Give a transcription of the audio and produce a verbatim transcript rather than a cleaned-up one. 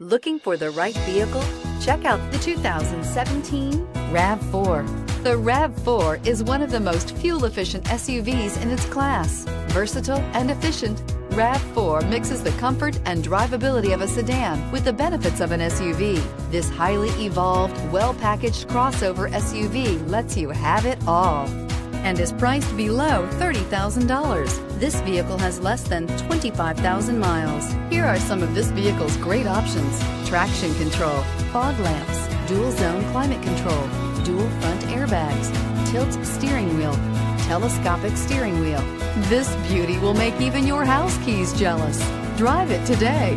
Looking for the right vehicle? Check out the two thousand seventeen RAV four. The RAV four is one of the most fuel-efficient S U Vs in its class. Versatile and efficient, RAV four mixes the comfort and drivability of a sedan with the benefits of an S U V. This highly evolved, well-packaged crossover S U V lets you have it all and is priced below thirty thousand dollars. This vehicle has less than twenty-five thousand miles. Here are some of this vehicle's great options: traction control, fog lamps, dual zone climate control, dual front airbags, tilt steering wheel, telescopic steering wheel. This beauty will make even your house keys jealous. Drive it today.